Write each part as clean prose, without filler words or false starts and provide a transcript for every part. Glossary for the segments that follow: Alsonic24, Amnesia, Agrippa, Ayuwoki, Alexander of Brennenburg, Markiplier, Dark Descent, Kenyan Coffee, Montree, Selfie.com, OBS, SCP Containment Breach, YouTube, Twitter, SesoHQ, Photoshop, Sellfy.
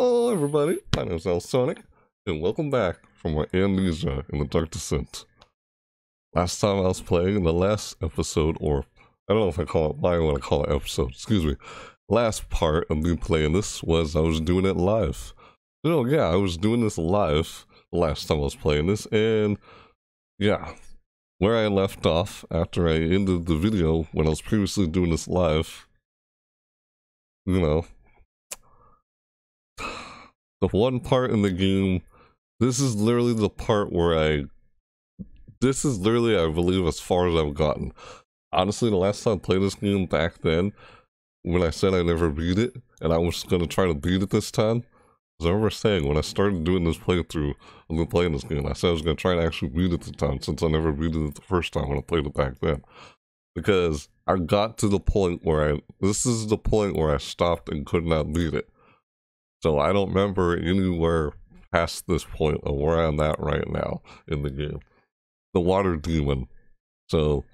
Hello everybody, my name is Alsonic, and welcome back from my Amnesia in the Dark Descent. Last time I was playing in the last episode, or I don't know if I call it, why I want to call it episode, excuse me. Last part of me playing this was I was doing it live. So yeah, I was doing this live the last time I was playing this, and yeah, where I left off after I ended the video when I was previously doing this live, you know, the one part in the game, this is literally the part where this is literally, I believe, as far as I've gotten. Honestly, the last time I played this game back then, when I said I never beat it, and I was going to try to beat it this time, as I remember saying, when I started doing this playthrough, I've been playing this game, I said I was going to try to actually beat it this time, since I never beat it the first time when I played it back then. Because I got to the point where this is the point where I stopped and could not beat it. So I don't remember anywhere past this point of where I'm at right now in the game. The water demon. So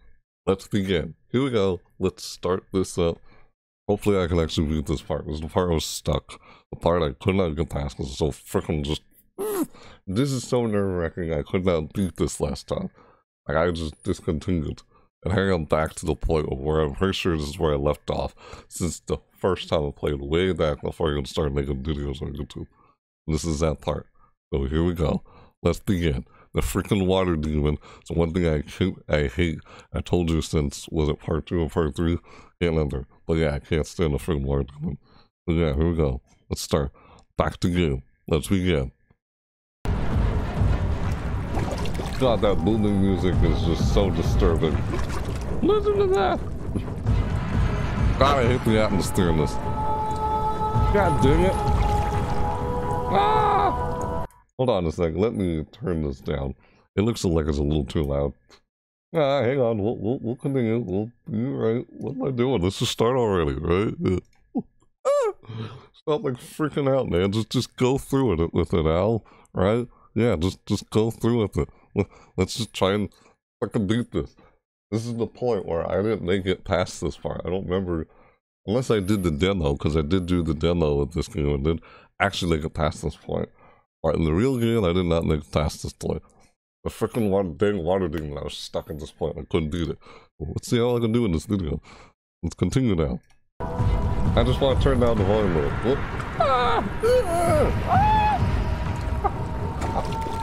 let's begin. Here we go. Let's start this up. Hopefully I can actually beat this part. This is the part I was stuck. The part I could not get past because it's so freaking just... This is so nerve-wracking. I could not beat this last time. Like, I just discontinued. And here I'm back to the point of where I'm pretty sure this is where I left off since the first time I played way back before I even started making videos on YouTube. And this is that part. So here we go. Let's begin. The freaking water demon. It's one thing I hate. I told you since, was it part 2 or part 3? Can't remember. But yeah, I can't stand the freaking water demon. But yeah, here we go. Let's start. Back to game. Let's begin. God, that booming music is just so disturbing. Listen to that! God, I hate the atmosphere in this. God dang it! Ah! Hold on a second, let me turn this down. It looks like it's a little too loud. Ah, hang on, we'll continue. We'll be right. What am I doing? Let's just start already, right? Stop like freaking out, man. Just go through it with it, Al. Right? Yeah, just go through with it. Let's just try and fucking beat this. This is the point where I didn't make it past this part. I don't remember, unless I did the demo, because I did do the demo of this game and did actually make it past this point. But in the real game, I did not make it past this point. The freaking water demon, I was stuck at this point. I couldn't beat it. Let's see how I can do in this video. Let's continue now. I just want to turn down the volume a little.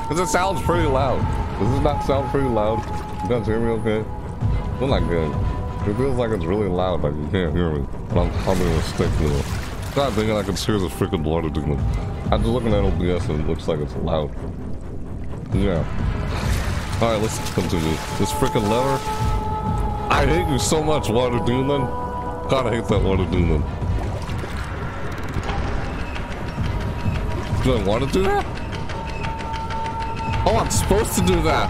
Because it sounds pretty loud. Does it not sound pretty loud? You guys hear me okay? Well, not good. It feels like it's really loud, like you can't hear me. But I'm humming a stick now. God dang it, I can hear this freaking water demon. I'm just looking at OBS and it looks like it's loud. Yeah. Alright, let's continue. This freaking lever. I hate you so much, water demon. God, I hate that water demon. Do I want to do that? Oh, I'm supposed to do that!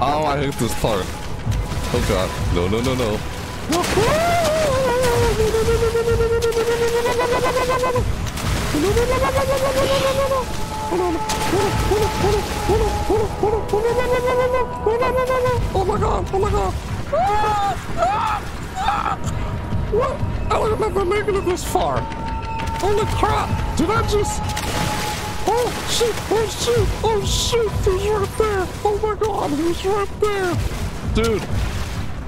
Oh, I hate this part. Oh god. No, no, no, no. Oh my god, oh my god. What? I don't remember making it this far. Holy crap! Did I just... Oh shoot! Oh shoot! Oh shoot! He's right there! Oh my god! He's right there! Dude!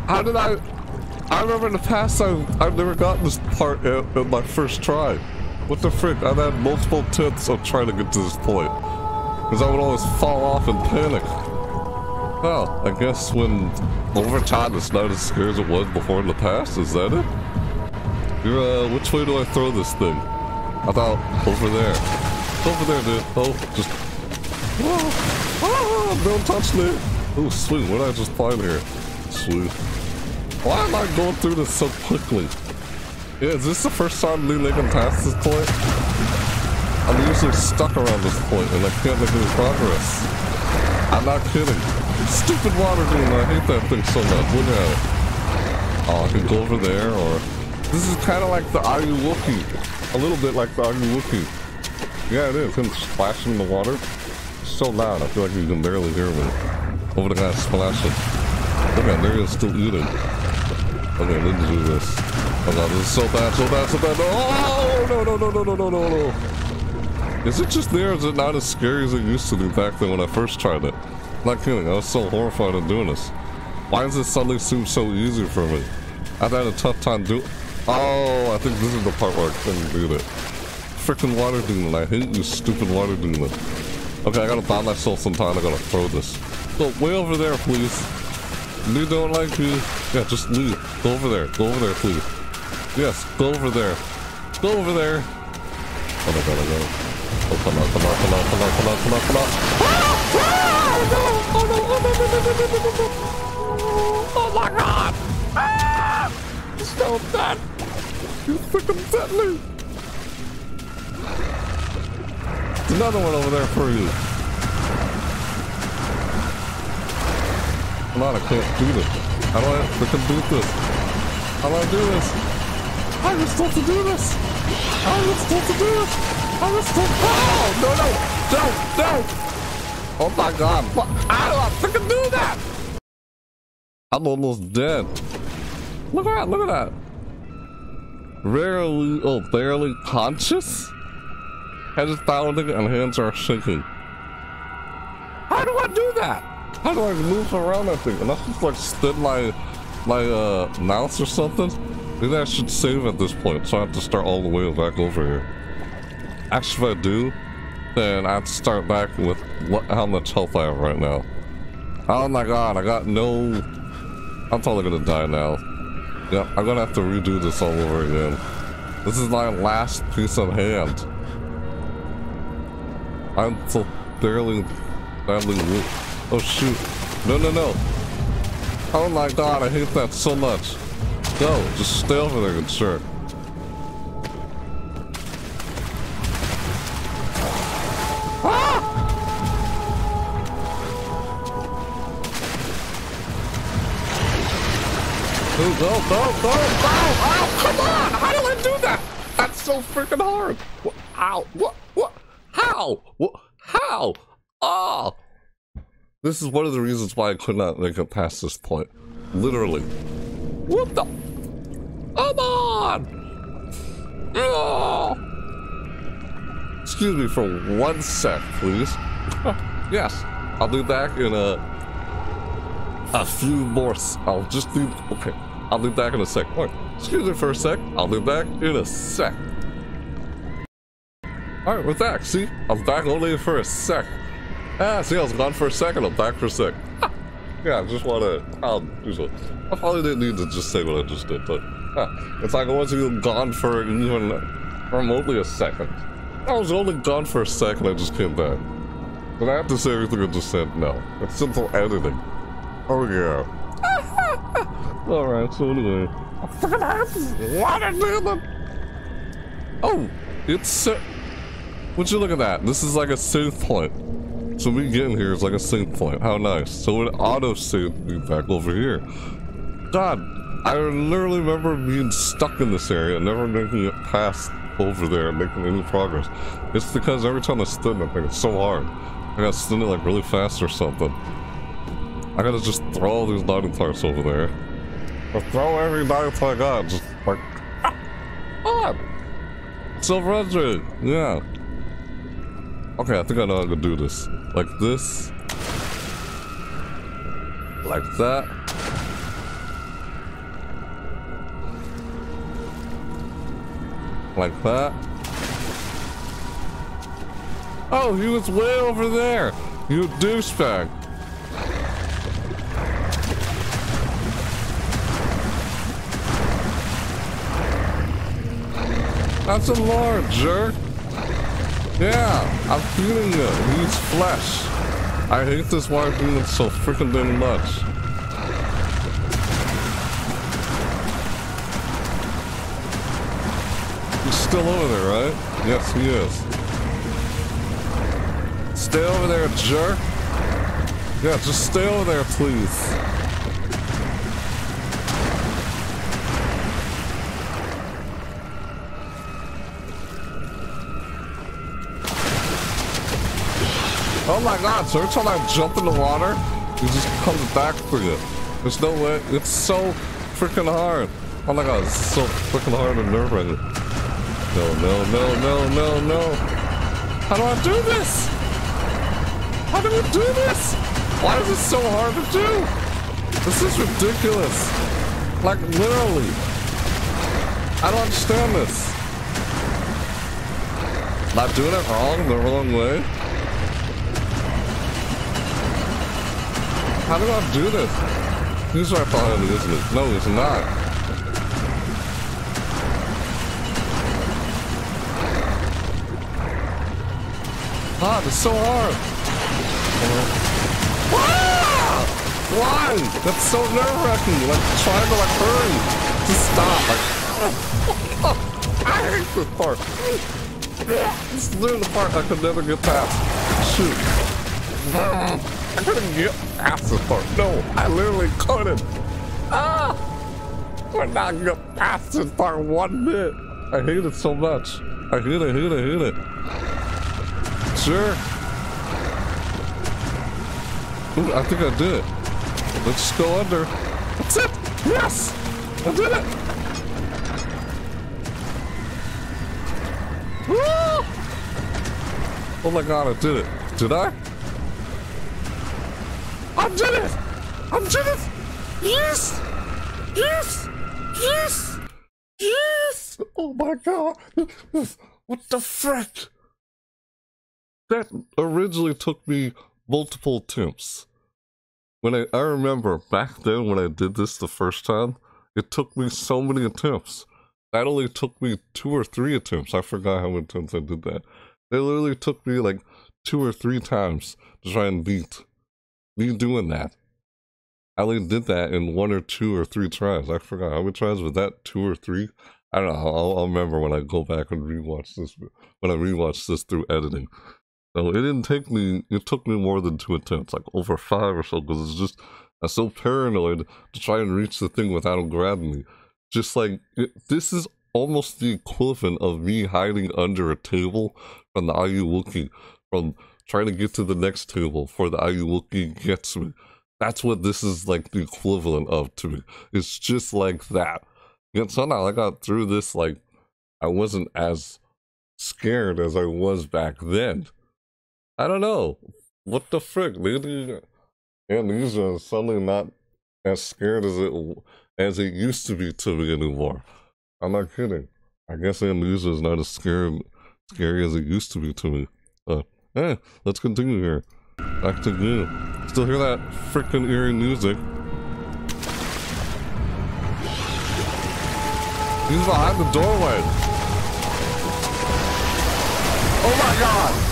How did I remember in the past I've never gotten this part in my first try. What the frick? I've had multiple attempts of trying to get to this point. Because I would always fall off and panic. Well, I guess when over time it's not as scary as it was before in the past, is that it? You're which way do I throw this thing? I thought over there. Over there, dude. Oh, just... Oh, oh, don't touch me. Oh, sweet. What did I just find here? Sweet. Why am I going through this so quickly? Yeah, is this the first time me making past this point? I'm usually stuck around this point and I can't make any progress. I'm not kidding. Stupid water demon. I hate that thing so much. Look at it. Oh, I can go over there or... This is kind of like the Ayuwoki. A little bit like the Ayuwoki. Yeah, it is. Him splashing in the water. It's so loud, I feel like you can barely hear me. Over the guy splashing. Look at there, he's still eating. Okay, let's do this. Oh god, this is so bad, so bad, so bad. Oh, no, no, no, no, no, no, no, no. Is it just there, or is it not as scary as it used to be back then when I first tried it? Not kidding, I was so horrified of doing this. Why does it suddenly seem so easy for me? I've had a tough time doing... Oh, I think this is the part where I couldn't do that. Frickin' water demon, I hate you, stupid water demon. Okay, I gotta buy myself some time, I gotta throw this. Go way over there, please. You don't like me. Yeah, just leave. Go over there, please. Yes, go over there. Go over there. Oh my god, I got it. Oh, come on, come on, come on, come on, come on, come on, come on. Ah! Ah! No! Oh no! Oh no! No! No! No! No! No! Oh my god! Ah! Stop that! You freaking deadly! There's another one over there for you. Come on, I can't do this. How do I freaking do this? How do I do this? I was told to do this! I was told to do this! I was told to... Oh! No, no! No! No! Oh my god! What? How do I freaking do that? I'm almost dead. Look at that! Look at that! Rarely... Oh, barely conscious? Head is pounding and hands are shaking. How do I do that? How do I move around that thing? Unless I just like spin my mouse or something? Maybe I should save at this point, so I have to start all the way back over here. Actually, if I do, then I have to start back with how much health I have right now. Oh my god, I got no... I'm totally gonna die now. Yeah, I'm gonna have to redo this all over again. This is my last piece of hand. I'm so badly weak. Oh shoot. No, no, no. Oh my god, I hate that so much. Go, just stay over there and sure. Ah! Go. Ow, ow, come on! How do I do that? That's so freaking hard. Ow, what, how? What, how? Oh! This is one of the reasons why I could not make it past this point. Literally. What the? Come on! Oh! Excuse me for 1 sec, please. Yes, I'll be back in a few more. I'll just leave. Okay, I'll be back in a sec. All right. Excuse me for a sec. I'll be back in a sec. All right, we're back. See, I'm back only for a sec. Ah, see, I was gone for a second, I'm back for a sec. Ah, yeah, I just wanna, I'll do so. I probably didn't need to just say what I just did, but it's like I wasn't gone for even remotely a second. I was only gone for a second, I just came back. Did I have to say everything I just said? No. It's simple editing. Oh yeah. Alright, so anyway. I freaking have water, man. Oh, it's, would you look at that? This is like a save point. So we get in here is like a save point. How nice. So it auto-saved me back over here. God, I literally remember being stuck in this area, never making it past over there and making any progress. It's because every time I spin it, like, it's so hard. I gotta spin it like really fast or something. I gotta just throw all these lightning parts over there. Or throw every lightning part I got. Just like, ah, ah. Silver Edge, yeah. Okay, I think I know how to do this. Like this. Like that. Like that. Oh, he was way over there! You douchebag! That's a large jerk! Yeah, I'm feeling it. He's flesh. I hate this water demon so freaking damn much. He's still over there, right? Yes, he is. Stay over there, jerk. Yeah, just stay over there, please. Oh my god, so every time I jump in the water, it just comes back for you. There's no way. It's so freaking hard. Oh my god, it's so freaking hard and nerve-wracking. No, no, no, no, no, no. How do I do this? How do we do this? Why is this so hard to do? This is ridiculous. Like, literally. I don't understand this. Am I doing it wrong? The wrong way? How do I do this? This is right behind me, isn't it? No, it's not. God, it's so hard. Ah! Why? That's so nerve-wracking. Like trying to like hurry to stop. Like, I hate this part. This is literally the part I could never get past. Shoot. I couldn't get past this part. No, I literally couldn't. Ah! We're not gonna get past this part one bit. I hate it so much. I hate it. Hate it. Hate it. Sure. Ooh, I think I did it. Let's just go under. That's it! Yes! I did it! Woo! Oh my god, I did it. Did I? I did it! I did it! Yes! Yes! Yes! Yes! Oh my god! What the frick? That originally took me multiple attempts. When I remember back then when I did this the first time, it took me so many attempts. That only took me 2 or 3 attempts. I forgot how many times I did that. It literally took me like 2 or 3 times to try and beat me doing that. I only did that in 1 or 2 or 3 tries. I forgot how many tries was that, 2 or 3? I don't know. I'll remember when I go back and rewatch this, when I rewatch this through editing. So it didn't take me, it took me more than 2 attempts, like over 5 or so, because it's just, I'm so paranoid to try and reach the thing without him grabbing me. Just like, this is almost the equivalent of me hiding under a table from the Ayuwoki, from trying to get to the next table for the Ayuwoki gets me. That's what this is like the equivalent of to me. It's just like that. And somehow I got through this, like, I wasn't as scared as I was back then. I don't know. What the frick? Maybe Amnesia is suddenly not as scared as it used to be to me anymore. I'm not kidding. I guess Amnesia is not as scary as it used to be to me. Let's continue here. Back to you. Still hear that freaking eerie music. He's behind the doorway. Oh my god!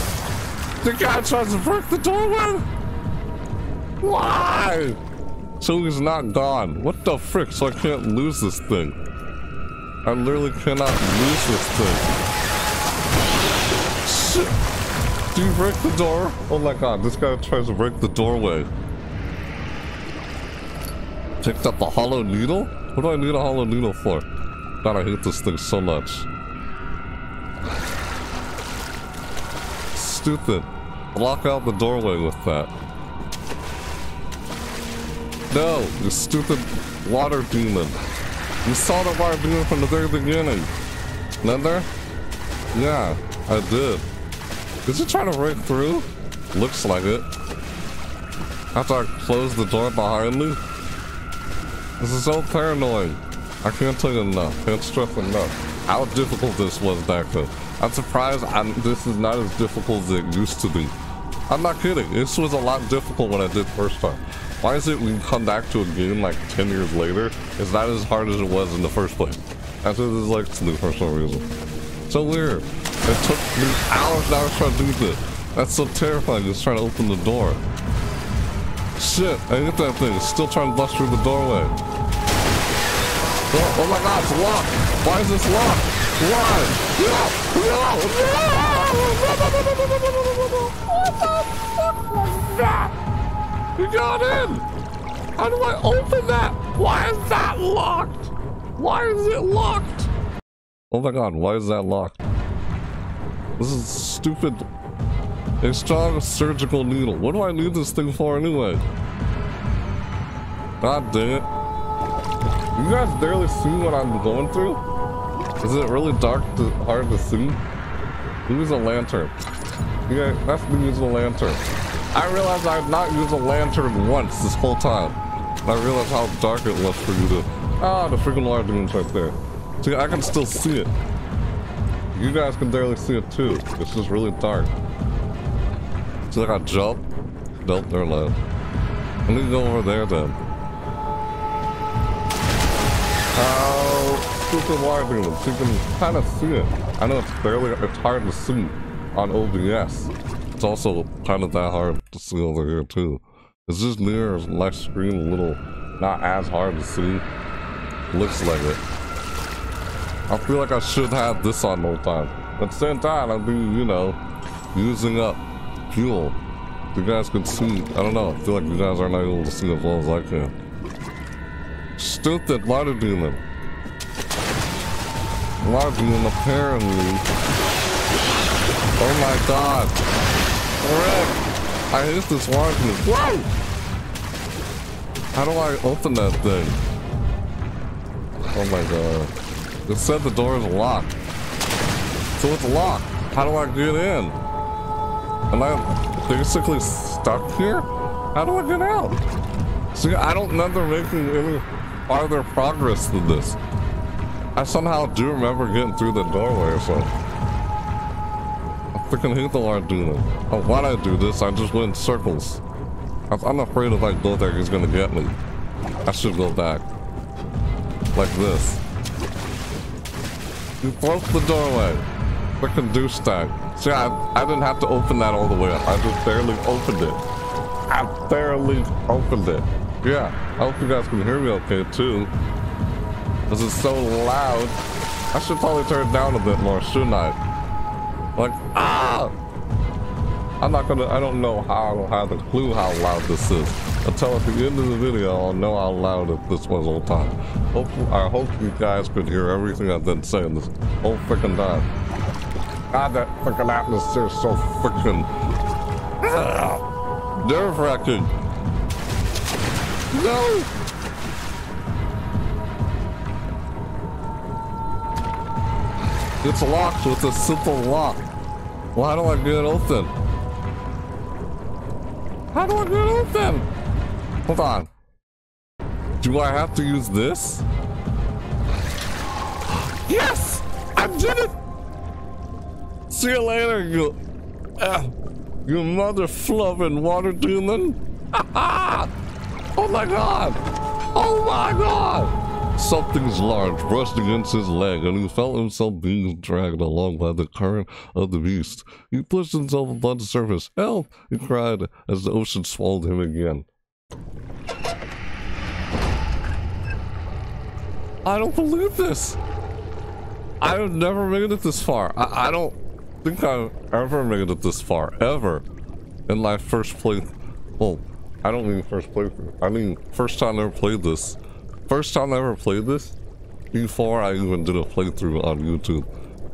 The guy tries to break the doorway? Why? So he's not gone. What the frick? So I can't lose this thing. I literally cannot lose this thing. Shit. Do you break the door? Oh my god, this guy tries to break the doorway. Picked up a hollow needle? What do I need a hollow needle for? God, I hate this thing so much. Stupid. Block out the doorway with that. No, you stupid water demon. You saw the water demon from the very beginning. Remember? Yeah, I did. Did you try to break through? Looks like it. After I closed the door behind me? This is so paranoid. I can't tell you enough. Can't stress enough how difficult this was back then. I'm surprised this is not as difficult as it used to be. I'm not kidding. This was a lot difficult when I did first time. Why is it when you come back to a game like 10 years later, it's not as hard as it was in the first place? That's what it's like to me for some reason. So weird. It took me hours and hours trying to do this. That's so terrifying, just trying to open the door. Shit, I hit that thing. It's still trying to bust through the doorway. Oh my god, it's locked. Why is this locked? Why? No! No! No! What the fuck was that? You got in! How do I open that? Why is that locked? Why is it locked? Oh my god, why is that locked? This is stupid. A strong surgical needle. What do I need this thing for anyway? God dang it. You guys barely see what I'm going through? Is it really dark, hard to see? Who's a lantern? Yeah, that's the use of the lantern. I realized I have not used a lantern once this whole time. I realized how dark it was for you to... Ah, the freaking lantern's right there. See, I can still see it. You guys can barely see it too. It's just really dark. See, like I jump. Nope, they're left. I need to go over there then. How stupid lightning looks. You can kind of see it. I know it's barely, it's hard to see on OBS. It's also kind of that hard to see over here too. It's just near my screen a little, not as hard to see. Looks like it. I feel like I should have this on all the time. At the same time, I've been, you know, using up fuel. You guys can see, I don't know, I feel like you guys are not able to see as well as I can. Stupid water demon. Water demon apparently. Oh my god. Rick! I hate this water demon. Whoa! How do I open that thing? Oh my god. It said the door is locked. So it's locked. How do I get in? And I... basically stuck here? How do I get out? See, I don't remember making any farther progress than this. I somehow do remember getting through the doorway or something. I freaking hate the Arduino. Oh, why'd I do this? I just went in circles. I'm afraid if I go there, he's gonna get me. I should go back. Like this. You broke the doorway. Freaking douche stack. See, I didn't have to open that all the way up. I just barely opened it. I barely opened it. Yeah, I hope you guys can hear me okay too. This is so loud. I should probably turn it down a bit more, shouldn't I? Like, ah! I don't know how, I don't have a clue how loud this is. Until at the end of the video, I'll know how loud this was all the time. Hopefully, I hope you guys could hear everything I've been saying this whole freaking time. God, that freaking atmosphere is so freaking nerve-wracking. No! It's locked with a simple lock. Why do I get it open? How do I get it open? Hold on. Do I have to use this? Yes! I did it! See you later, you mother flubbing water demon. Oh my god! Oh my god! Something's large brushed against his leg, and he felt himself being dragged along by the current of the beast. He pushed himself upon the surface. Help! He cried as the ocean swallowed him again. I don't believe this! I have never made it this far. I don't... I think I've ever made it this far, ever, in my first playthrough. Well, I don't mean first playthrough, I mean first time I ever played this. First time I ever played this, before I even did a playthrough on YouTube.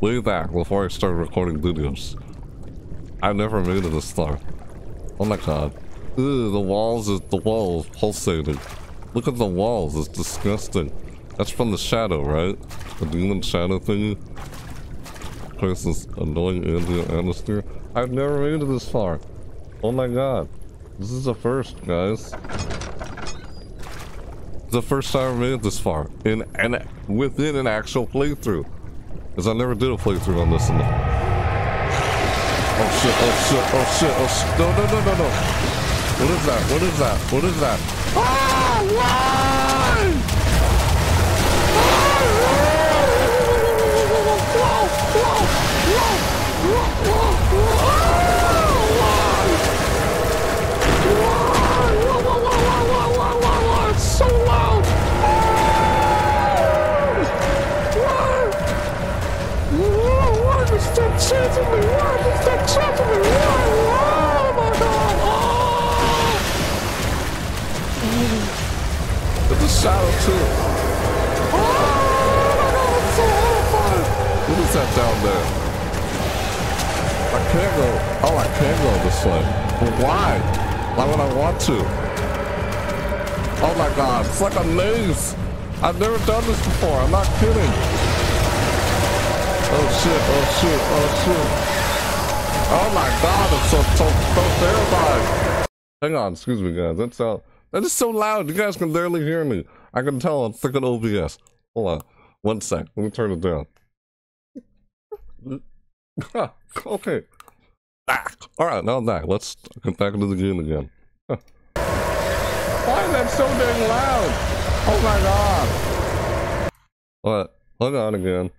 Way back, before I started recording videos. I never made it this far. Oh my god. Ew, the walls pulsating. Look at the walls, it's disgusting. That's from the shadow, right? The demon shadow thingy. This annoying ambient atmosphere. I've never made it this far. Oh my god. This is the first, guys. The first time I made it this far. And within an actual playthrough. Because I never did a playthrough on this one. Oh shit, oh shit, oh shit, oh shit. No, no, no, no, no. What is that? What is that? What is that? Ah, why? Whoa, it's so loud. Why is that chasing me? Why is that chasing me? Oh my god. Oh. It's a shadow too. Oh my god, it's so horrifying. What is that down there? I can't go. Oh, I can't go this way. But why? Why would I want to? Oh my god, it's like a maze. I've never done this before. I'm not kidding. Oh shit, oh shit, oh shit. Oh my god, it's so terrifying. Hang on, excuse me guys, that's that is so loud, you guys can barely hear me. I can tell I'm freaking OBS. Hold on, 1 sec, let me turn it down. Okay. Alright, now I'm back. Let's get back into the game again. Why is that so dang loud? Oh my god. Alright, hold on again.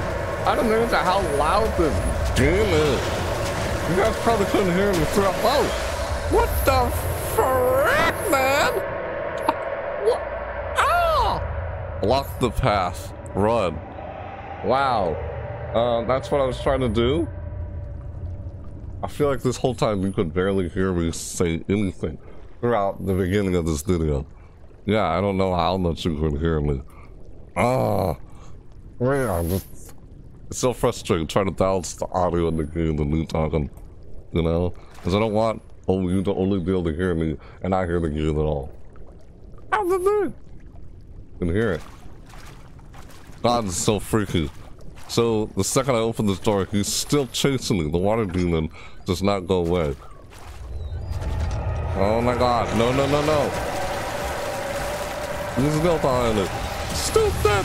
I don't know how loud this game is. You guys probably couldn't hear me throughout. Oh! What the frick, man? What? Ah! Block the path. Run. Wow. That's what I was trying to do. I feel like this whole time you could barely hear me say anything throughout the beginning of this video. Yeah, I don't know how much you could hear me. Ah, man, it's so frustrating trying to balance the audio in the game and me talking, you know? Because I don't want you to only be able to hear me and not hear the game at all. You can hear it. God, it's so freaky. So, the second I open this door, he's still chasing me. The water demon does not go away. Oh my god. No, no, no, no. He's built on it. Stupid!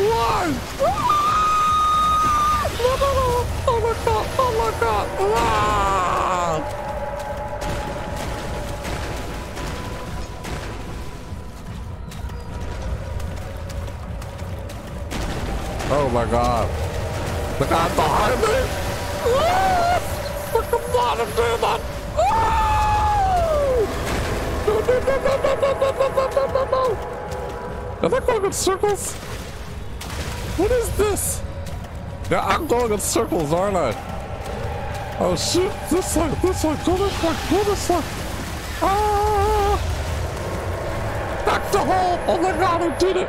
Why? Ah! No, no, no. Oh my god. Oh my god. Oh my god. The guy behind me! What the bottom demon! No, no, no, no, no, no, no, no, no, no! Am I going in circles? What is this? Yeah, I'm going in circles, aren't I? Oh shoot! This way, this way, go this way, go this way! Ah! Back to hole! Oh my god, I did it!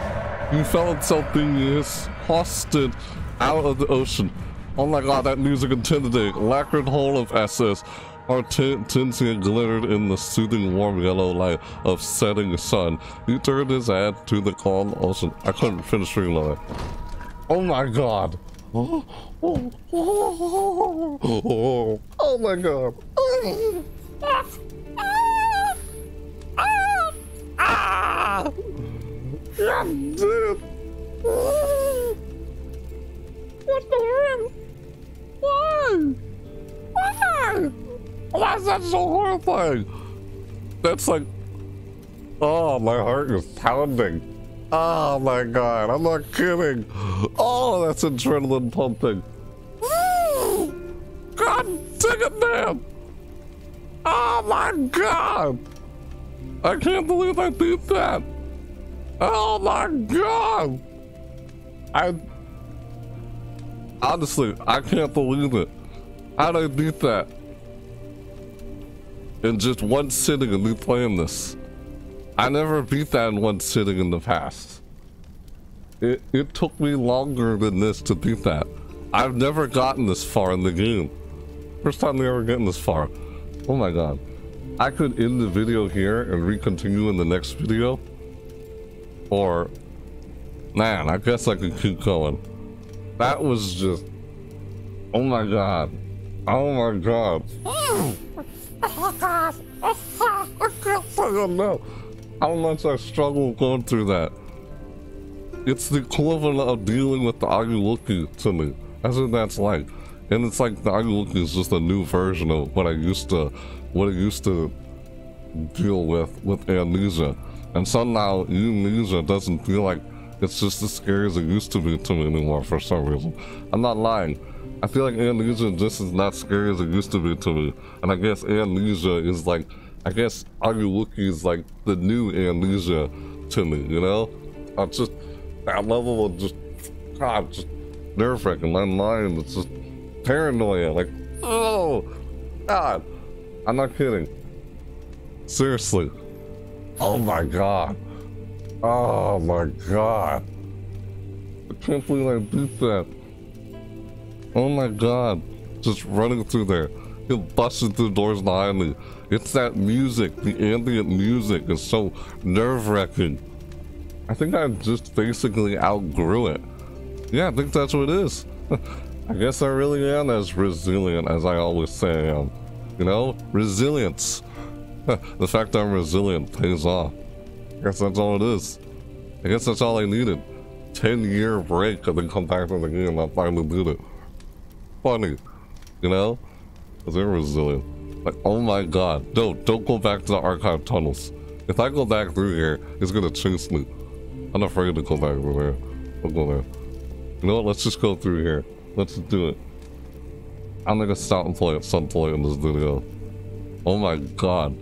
You fell in something, yes. Hosted out of the ocean. Oh my god, that music intimidating. Lacquered hull of SS are tinted and glittered in the soothing warm yellow light of setting sun. He turned his head to the calm ocean. I couldn't finish reloading. Oh my god. Oh, oh, oh, oh, oh. Oh my god. Ah, ah, ah. Yeah, dude. What the hell? Why? Why? Why is that so horrifying? That's like, oh, my heart is pounding. Oh my god, I'm not kidding. Oh, that's adrenaline pumping. God dang it, man. Oh my god. I can't believe I did that. Oh my god. Honestly, I can't believe it. How did I beat that in just one sitting and me playing this? I never beat that in one sitting in the past. It took me longer than this to beat that. I've never gotten this far in the game. First time we ever getting this far. Oh my god. I could end the video here and re-continue in the next video. Or, man, I guess I could keep going. That was just, oh my god. Oh my god. Oh my god. I can't fucking know how much I struggled going through that. It's the equivalent of dealing with the Ayuwoki to me. That's what that's like. And it's like the Ayuwoki is just a new version of what I used to, deal with Amnesia. And somehow Amnesia doesn't feel like it's just as scary as it used to be to me anymore for some reason. I'm not lying. I feel like Amnesia just is not scary as it used to be to me. And I guess Amnesia is like, I guess Ayuwoki is like the new Amnesia to me, you know? I just, that level of just, God, just nerve-wracking. My mind is just paranoia. Like, oh, God. I'm not kidding. Seriously. Oh my god. Oh my god. I can't believe I beat that. Oh my god. Just running through there. He'll busting through doors behind me. It's that music. The ambient music is so nerve-wracking. I think I just basically outgrew it. Yeah, I think that's what it is. I guess I really am as resilient as I always say I am. You know? Resilience. The fact that I'm resilient pays off. I guess that's all it is. I guess that's all I needed. 10-year break and then come back to the game and I finally did it. Funny. You know? Because they're resilient. Like, oh my god. Don't go back to the archive tunnels. If I go back through here, it's gonna chase me. I'm afraid to go back through there. I'll go there. You know what? Let's just go through here. Let's do it. I'm gonna stop and play at some point in this video. Oh my god.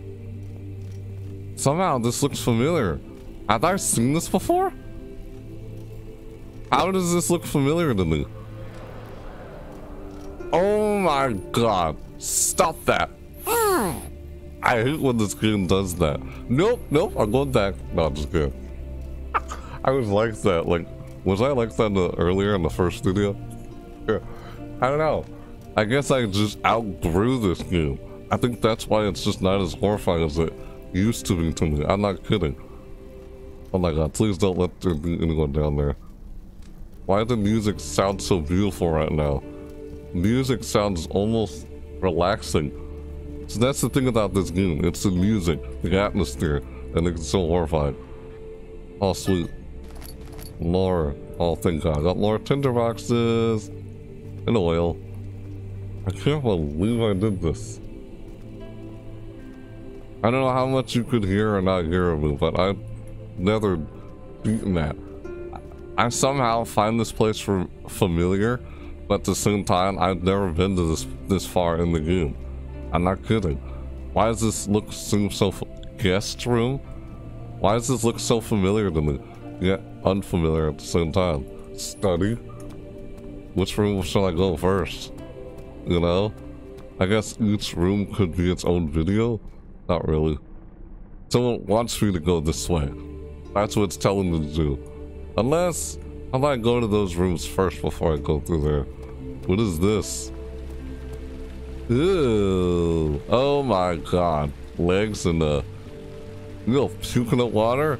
Somehow this looks familiar. Have I seen this before? How does this look familiar to me? Oh my god. Stop that. I hate when this game does that. Nope, I'm going back. No, I'm just kidding. I was like that. Like, was I like that earlier in the first video? Yeah. I don't know. I guess I just outgrew this game. I think that's why it's just not as horrifying as it used to be to me. I'm not kidding. Oh my god, please don't let there be anyone down there. Why the music sound so beautiful right now? Music sounds almost relaxing. So that's the thing about this game. It's the music, the atmosphere, and it's so horrifying. Oh, sweet. Lore. Oh, thank god. I got lore tinderboxes and oil. I can't believe I did this. I don't know how much you could hear or not hear of me, but I've never beaten that. I somehow find this place familiar, but at the same time, I've never been to this far in the game. I'm not kidding. Why does this look seem so guest room? Why does this look so familiar to me, yet unfamiliar at the same time? Study? Which room should I go first? You know? I guess each room could be its own video? Not really. Someone wants me to go this way. That's what it's telling me to do. Unless I might go to those rooms first before I go through there. What is this? Ew. Oh my god. Legs and puking up water?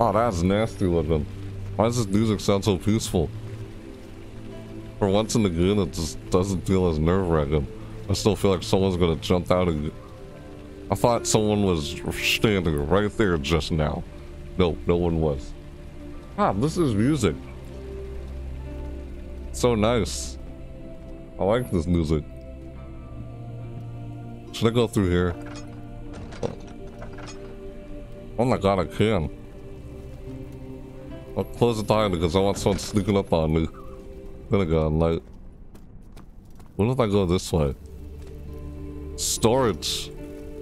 Oh, that's nasty looking. Why does this music sound so peaceful? For once in the game, it just doesn't feel as nerve-wracking. I still feel like someone's gonna jump out and... I thought someone was standing right there just now. Nope, no one was. Ah, this is music. So nice. I like this music. Should I go through here? Oh my god, I can. I'll close it behind because I want someone sneaking up on me. Then I got a light. What if I go this way? Storage.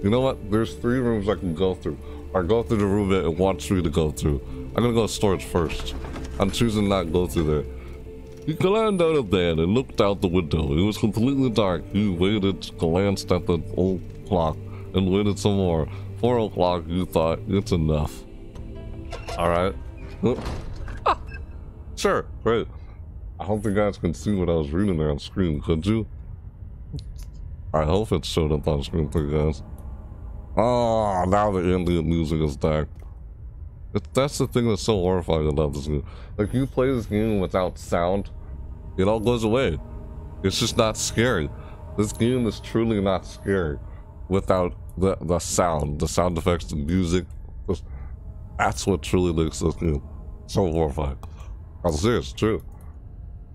You know what? There's three rooms I can go through. I go through the room that it wants me to go through. I'm gonna go to storage first. I'm choosing not to go through there. He climbed out of bed and looked out the window. It was completely dark. He waited, glanced at the old clock, and waited some more. 4 o'clock, you thought, it's enough. Alright. Sure, great. I hope you guys can see what I was reading there on screen, could you? I hope it showed up on screen for you guys. Oh, now the ambient music is back. That's the thing that's so horrifying about this game. Like, you play this game without sound, it all goes away. It's just not scary. This game is truly not scary without the sound effects, the music. That's what truly makes this game so horrifying. I'm serious, it's true.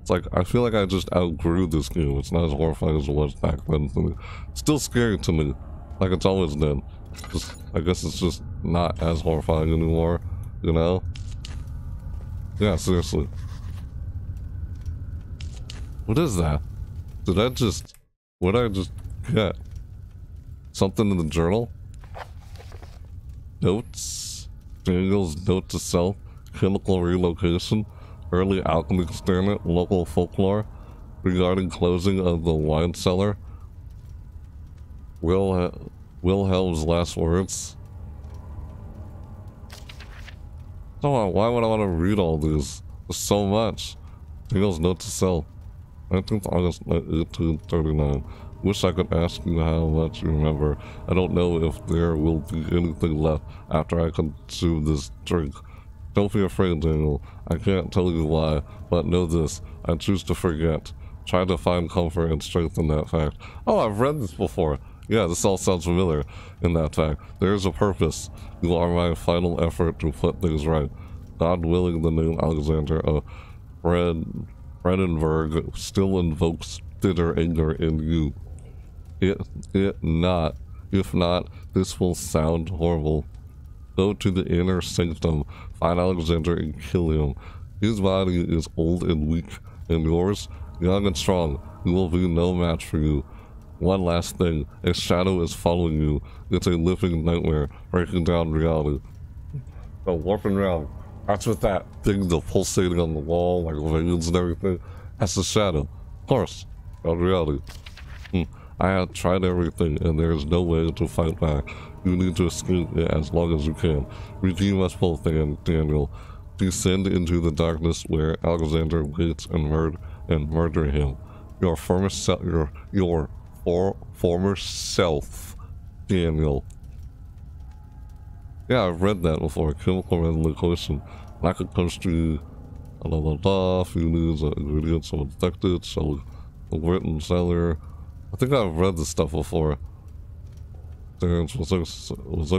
It's like, I feel like I just outgrew this game. It's not as horrifying as it was back then to me. It's still scary to me, like it's always been. I guess it's just not as horrifying anymore, you know? Yeah, seriously. What is that? What did I just get? Something in the journal? Notes? Daniel's note to self? Chemical relocation? Early alchemy experiment? Local folklore? Regarding closing of the wine cellar? Wilhelm's last words. Oh, why would I want to read all these? There's so much. Daniel's note to self. 19th August 1839. Wish I could ask you how much you remember. I don't know if there will be anything left after I consume this drink. Don't be afraid, Daniel. I can't tell you why, but know this. I choose to forget. Try to find comfort and strength in that fact. Oh, I've read this before. Yeah, this all sounds familiar. In that fact, there is a purpose. You are my final effort to put things right. God willing, the name Alexander of Brennenburg still invokes bitter anger in you. If not, this will sound horrible. Go to the inner sanctum, find Alexander and kill him. His body is old and weak, and yours, young and strong, he will be no match for you. One last thing, a shadow is following you. It's a living nightmare, breaking down reality. The warping realm. That's with that thing, the pulsating on the wall, like veins and everything. That's the shadow. Of course, not reality. I have tried everything, and there is no way to fight back. You need to escape it as long as you can. Redeem us both, Daniel. Descend into the darkness where Alexander waits and murder him. Your former self, Daniel. Yeah, I've read that before. Chemical manipulation. Lack of chemistry. Blah blah blah. Few needs ingredients are detected. So the written seller. I think I've read this stuff before. Dance was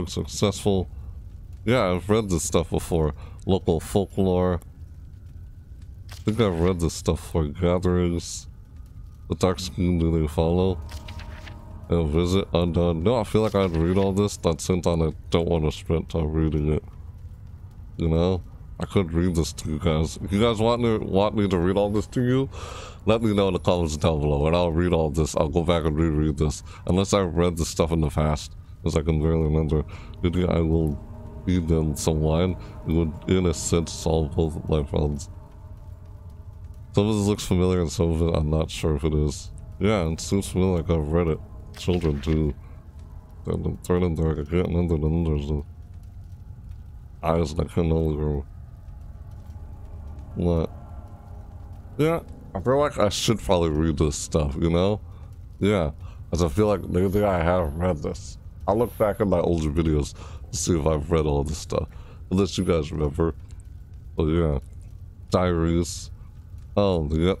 successful. Yeah, I've read this stuff before. Local folklore. I think I've read this stuff for gatherings. The dark scheme do they follow? And visit undone. No, I feel like I'd read all this. That's since I don't want to spend time reading it. You know? I could read this to you guys. If you guys want me to read all this to you, let me know in the comments down below, and I'll read all this. I'll go back and reread this. Unless I've read this stuff in the past, because I can barely remember. Maybe I will read them some wine. It would, in a sense, solve both of my problems. Some of this looks familiar, and some of it I'm not sure if it is. Yeah, it seems to me like I've read it. Children, too. They're turning dark. I can't remember the numbers. Eyes that can no longer. What? Yeah, I feel like I should probably read this stuff, you know? Yeah, as I feel like maybe I have read this. I'll look back at my older videos to see if I've read all this stuff. Unless you guys remember. But yeah. Diaries. Oh, yep. Yeah.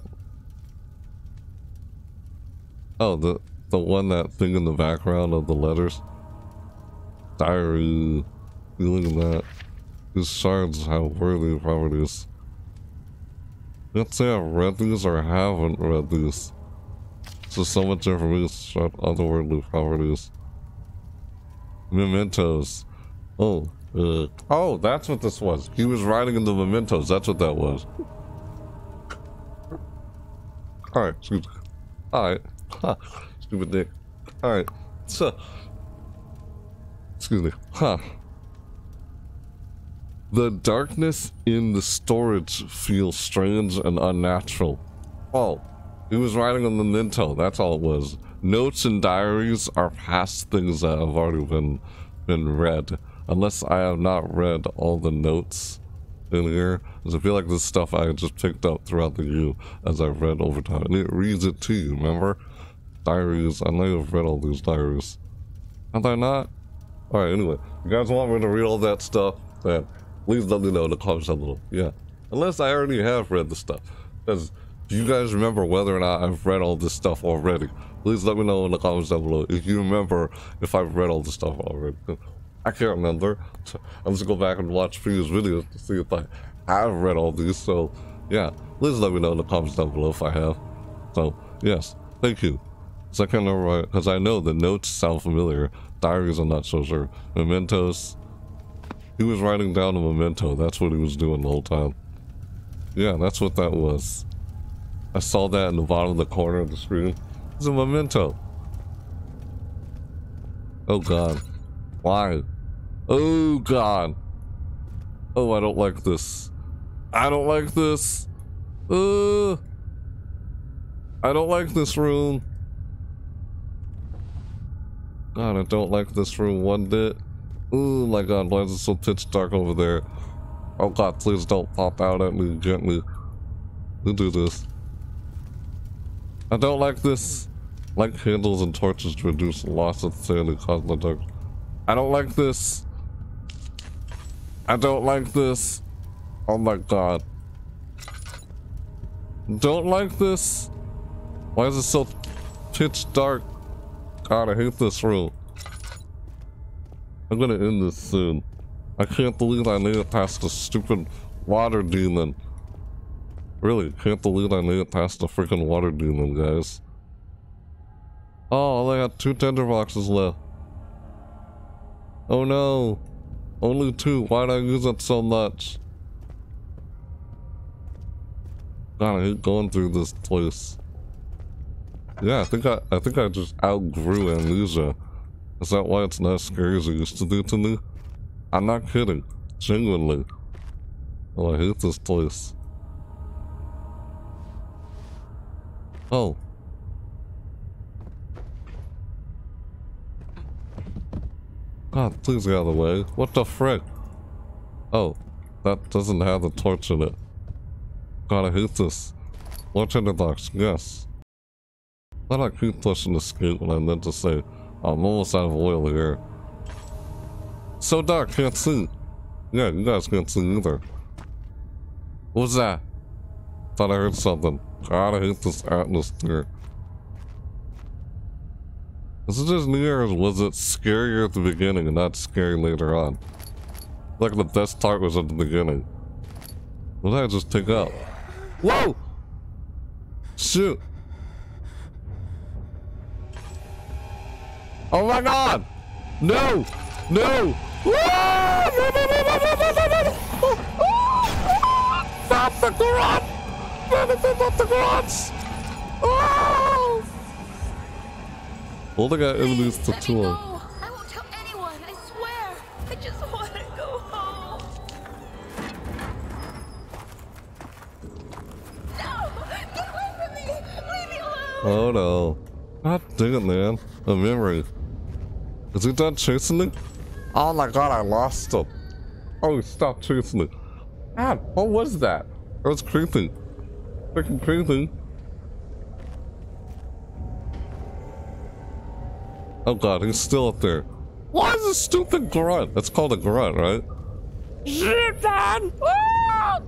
Oh, the one, that thing in the background of the letters. Diary. You look at that. These shards have worthy properties. Can't say I've read these or haven't read these. So much information on otherworldly properties. Mementos. Oh, oh, that's what this was. He was riding in the mementos. That's what that was. All right, excuse me. All right, ha, stupid dick. All right, so excuse me, ha. The darkness in the storage feels strange and unnatural. Oh, he was writing on the Ninto, that's all it was. Notes and diaries are past things that have already been read. Unless I have not read all the notes in here. Because I feel like this stuff I just picked up throughout the year as I've read over time. And it reads it to you, remember? Diaries, I know you've read all these diaries. Have I not? Alright, anyway. You guys want me to read all that stuff? Then please let me know in the comments down below. Yeah. Unless I already have read the stuff. Because do you guys remember whether or not I've read all this stuff already? Please let me know in the comments down below if you remember if I've read all this stuff already. I can't remember. I'm just going to go back and watch previous videos to see if I have read all these. So, yeah. Please let me know in the comments down below if I have. So, yes. Thank you. So I can't remember because I know the notes sound familiar. Diaries, I'm not so sure. Mementos. He was writing down a memento. That's what he was doing the whole time. Yeah, that's what that was. I saw that in the bottom of the corner of the screen. It's a memento. Oh God. Why? Oh God. Oh, I don't like this. I don't like this. I don't like this room. God, I don't like this room one bit. Oh my God, why is it so pitch dark over there? Oh God, please don't pop out at me gently. You do this. I don't like this. Light candles and torches to reduce loss of sanity caused by dark. I don't like this. I don't like this. Oh my God. Don't like this. Why is it so pitch dark? God, I hate this room. I'm gonna end this soon. I can't believe I made it past the stupid water demon. Really, can't believe I made it past the freaking water demon, guys. Oh, I got 2 tinderboxes left. Oh no. Only 2. Why did I use it so much? God, I hate going through this place. Yeah, I think I just outgrew Amnesia. Is that why it's not scary as it used to do to me? I'm not kidding. Genuinely. Oh, I hate this place. Oh. God, please get out of the way. What the frick? Oh, that doesn't have the torch in it. God, I hate this. More tinderbox, yes. Why did I keep pushing the escape when I meant to say I'm almost out of oil here? So dark, can't see. Yeah, you guys can't see either. What was that? Thought I heard something. God, I hate this atmosphere. Is it just me, or was it scarier at the beginning and not scary later on? Like the best part was at the beginning. What did I just take out? Whoa! Shoot! Oh my God! No! No! Stop the garage! Stop the garage! Oh! Holding out enemies to tour. I won't tell anyone, I swear. I just want to go home. No! Get away from me! Leave me alone! Oh no. God dang it, man. A memory. Is he done chasing me? Oh my God, I lost him. Oh, he stopped chasing me. God, what was that? It was creepy. Freaking creepy. Oh God, he's still up there. Why is this stupid grunt? That's called a grunt, right? Shit, man! Ah!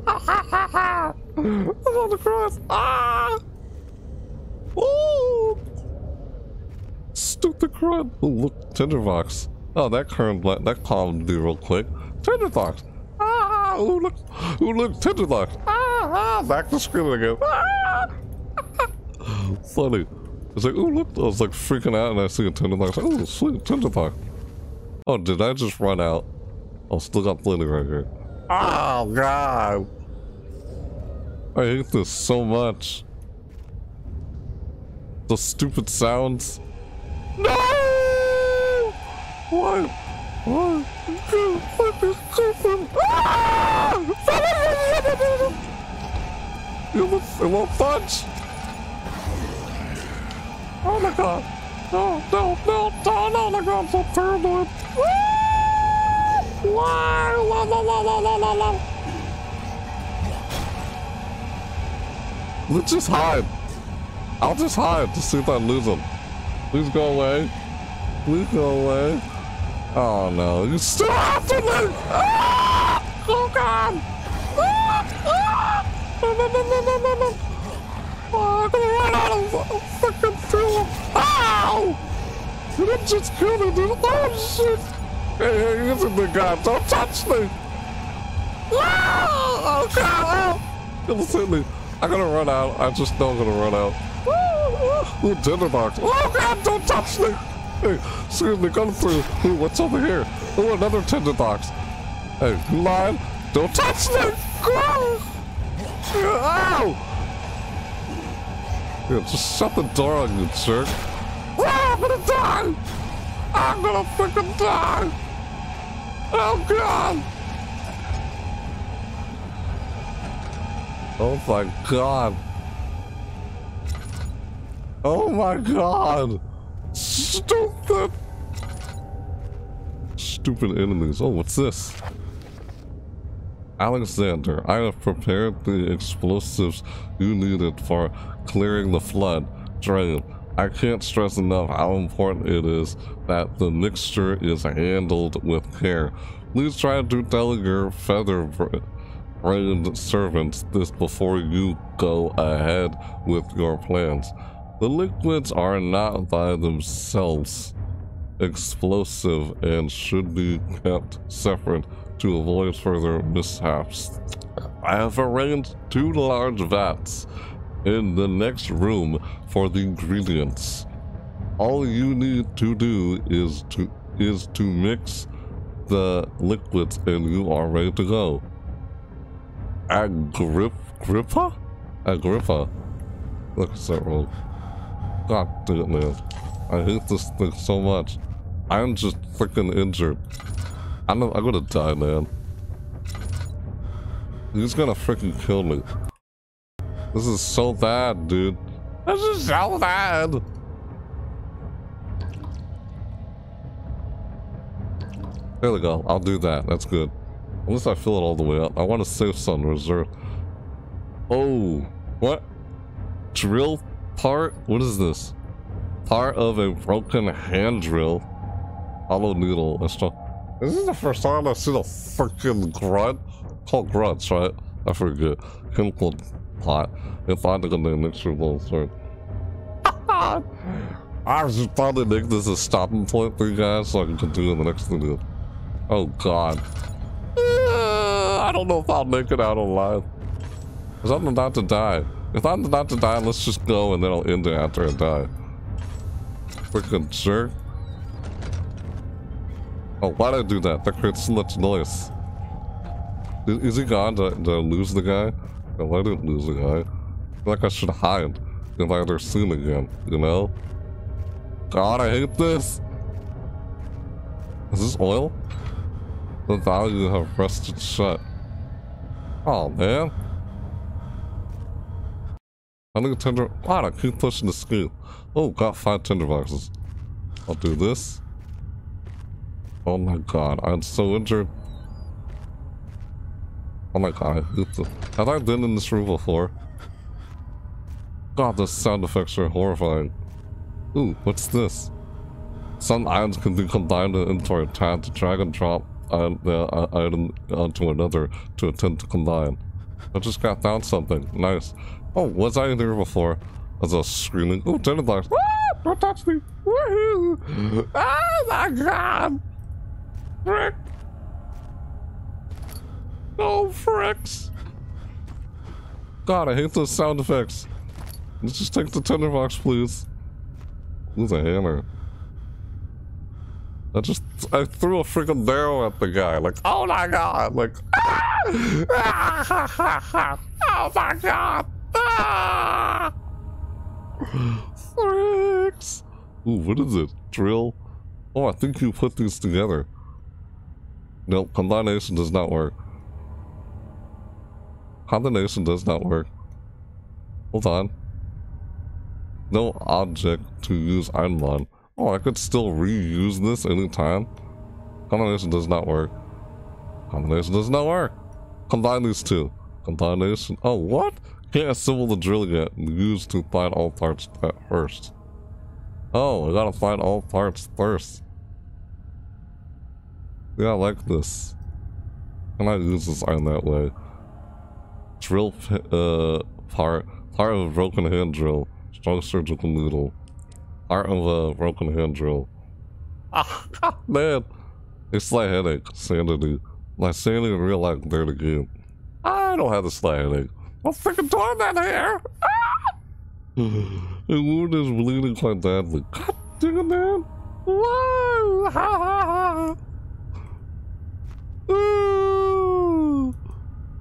I'm on the cross. Ah! Ooh! Stupid grunt. Ooh, look, tinderbox. Oh, that current black, that calmed me real quick. Tinderbox. Ah! Ooh, look, tinderbox. Ah! Ah! Back to screaming again. Ah! Funny. I was like, ooh, look, I was like freaking out and I see a tinderbox. Oh, sweet tinderbox. Oh, did I just run out? Oh, still got plenty right here. Oh God. I hate this so much. The stupid sounds. No! What? What? What is stupid? Ah! It won't budge. Oh my God! No, no, no, no, no, my God, I'm so paranoid! Woo! Why? La, la, la, la, la, la, la. Let's just hide. I'll just hide to see if I lose him. Please go away. Please go away. Oh no, you still have to live! Ah! Oh God! Ah! Ah! No, no, no, no, no, no, no. Oh, I'm gonna run out of fucking fuel. Ow! You didn't just kill me, dude. Oh shit! Hey, hey, you isn't the guy. Don't touch me! Ah! Oh God! Oh. It was hitting me. I'm gonna run out. I just know I'm gonna run out. Ooh, tinderbox. Oh God, don't touch me! Hey, excuse me, come through. Ooh, what's over here? Ooh, another tinderbox. Hey, you lying? Don't touch me! Ow! Yeah, just shut the door on you, jerk. Ah, I'm gonna die! I'm gonna freaking die! Oh God! Oh my God! Oh my God! Stupid! Stupid enemies. Oh, what's this? Alexander, I have prepared the explosives you needed for clearing the flood drain. I can't stress enough how important it is that the mixture is handled with care. Please try to tell your feather-brained servants this before you go ahead with your plans. The liquids are not by themselves explosive and should be kept separate to avoid further mishaps. I have arranged 2 large vats in the next room for the ingredients. All you need to do is to mix the liquids and you are ready to go. Agrippa? Agrippa. Looks that wrong. God damn it, man. I hate this thing so much. I'm just freaking injured. I'm gonna die, man. He's gonna freaking kill me. This is so bad, dude. This is so bad! There we go. I'll do that. That's good. Unless I fill it all the way up. I want to save some reserve. Oh, what? Drill part? What is this? Part of a broken hand drill. Hollow needle. This is the first time I've seen a freaking grunt. Called grunts, right? I forget. Chemical pot. If I think I'm going to mixture bowl sort. I should probably make this a stopping point for you guys so I can continue the next video. Oh god. I don't know if I'll make it out alive. Because I'm about to die. If I'm about to die, let's just go and then I'll end it after I die. Freaking jerk. Oh, why'd I do that? That creates so much noise. Is he gone? Did I lose the guy? No, I didn't lose the guy. I feel like I should hide if I ever see him again, you know? God, I hate this! Is this oil? The value have rusted shut. Oh man. I need a tender. God, I keep pushing the screen. Oh, got 5 tinder boxes. I'll do this. Oh my god, I'm so injured. Oh my god, I hate this. Have I been in this room before? God, the sound effects are horrifying. Ooh, what's this? Some items can be combined into a tab to drag and drop an item onto another to attempt to combine. I just got down something. Nice. Oh, was I in here before? I was screaming. Ooh, dinner box. Ah, don't touch me. Woohoo. Oh my god. Frick. No fricks. God, I hate those sound effects. Let's just take the tinderbox, please. Who's a hammer? I threw a freaking barrel at the guy. Like, oh my god! Like, ah! Oh my god! Ah! Freaks! Ooh, what is it? Drill? Oh, I think you put these together. Nope, combination does not work. Combination does not work. Hold on. No object to use item on. Oh, I could still reuse this anytime. Combination does not work. Combination does not work. Combine these two. Combination. Oh, what? Can't assemble the drill yet. Use to find all parts at first. Oh, I gotta find all parts first. Yeah, I like this. Can I use this item that way? Drill part of a broken hand drill. Strong surgical noodle. Art of a broken hand drill. Ah, man. A slight headache. Sanity. My sanity in real life there again. I don't have a slight headache. I'm freaking torment here. Ah! The wound is bleeding quite badly. God damn it, man. Whoa. Ha ha ha. Ooh.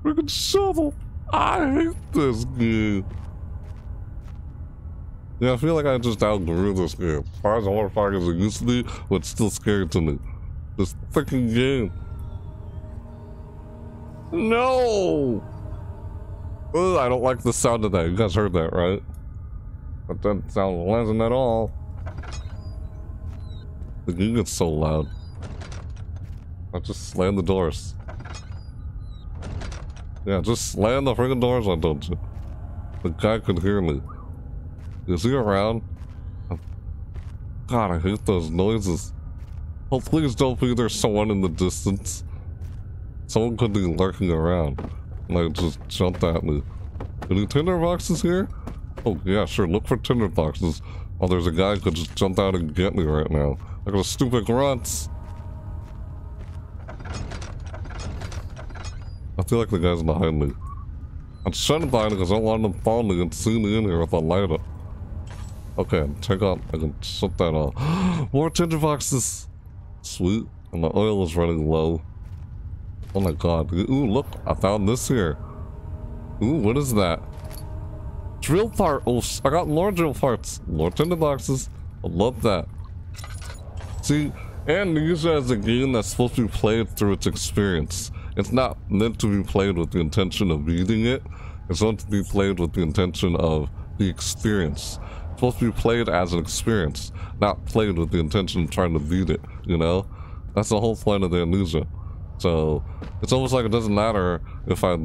Freaking shovel. I hate this game. Yeah, I feel like I just outgrew this game. As far as horrifying as it used to be, but it's still scary to me. This freaking game. No! Ugh, I don't like the sound of that. You guys heard that, right? That doesn't sound pleasant at all. The game gets so loud. I just slam the doors. Yeah, just slam the freaking doors on, don't you? The guy could hear me. Is he around? God, I hate those noises. Oh, please don't be there's someone in the distance. Someone could be lurking around. Like, just jumped at me. Any tinderboxes here? Oh, yeah, sure. Look for tinderboxes. Oh, there's a guy who could just jump out and get me right now. Look at those stupid grunts. I feel like the guy's behind me. I'm shutting behind because I don't want them to find me and see me in here if I light it. Okay, take out. I can shut that off. More tinderboxes. Sweet. And the oil is running low. Oh my god. Ooh, look. I found this here. Ooh, what is that? Drill part. Oh, I got more drill parts. More tinderboxes. I love that. See, Amnesia is a game that's supposed to be played through its experience. It's not meant to be played with the intention of beating it. It's meant to be played with the intention of the experience. It's supposed to be played as an experience, not played with the intention of trying to beat it, you know? That's the whole point of the Amnesia. So, it's almost like it doesn't matter if I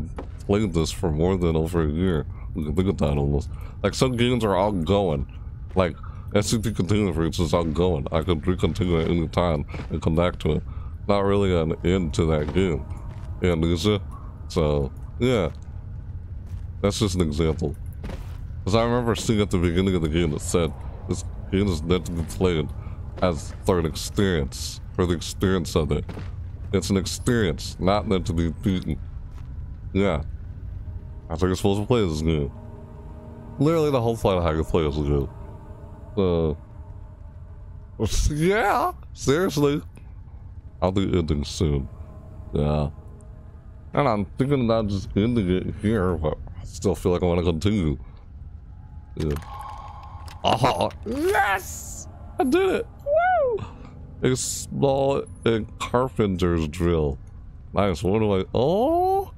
played this for more than over a year. Look at that almost. Like, some games are ongoing. Like, SCP Containment Breach is ongoing. I could recontinue at any time and come back to it. Not really an end to that game. Amnesia. So, yeah. That's just an example. Because I remember seeing at the beginning of the game that said, this game is meant to be played as an experience, for the experience of it. It's an experience, not meant to be beaten. Yeah. I think you're supposed to play this game. Literally the whole flight of how you play this game. So, yeah, seriously. I'll be ending soon. Yeah. And I'm thinking about just ending it here, but I still feel like I want to continue. Yeah. Oh, yes! I did it! Woo! A small carpenter's drill. Nice, what do I... Oh!